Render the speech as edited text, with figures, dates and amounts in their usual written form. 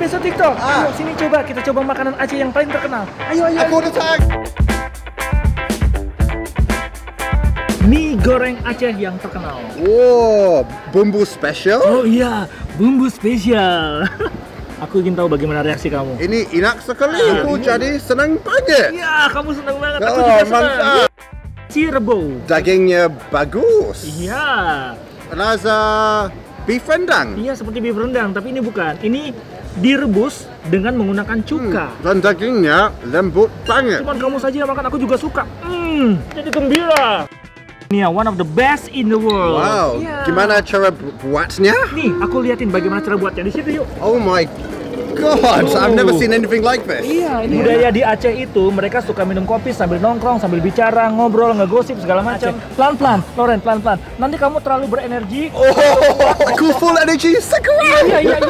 biasa TikTok. Ayo sini coba, kita coba makanan Aceh yang paling terkenal. Ayo, ayo. Aku udah sayang. Mie goreng Aceh yang terkenal. Wow, bumbu spesial. Oh iya, bumbu spesial. Aku ingin tahu bagaimana reaksi kamu. Ini enak sekali, aku jadi senang banget. Iya, kamu senang banget. Aku juga senang. Cirebon. Dagingnya bagus. Iya. Rasa beef rendang. Iya, seperti beef rendang, tapi ini bukan. Ini direbus dengan menggunakan cuka. Dan dagingnya lembut banget. Cuman kamu saja yang makan, aku juga suka. Jadi gembira. Ini one of the best in the world. Wow, yeah. Gimana cara buatnya? Nih, aku liatin bagaimana cara buatnya di situ yuk. Oh my god, oh. I've never seen anything like this. Iya, budaya di Aceh itu mereka suka minum kopi sambil nongkrong, sambil bicara, ngobrol, ngegosip segala macam. Pelan-pelan, Laurence, pelan-pelan. Nanti kamu terlalu berenergi. Oh, aku full energy sekarang. Iya, iya, iya.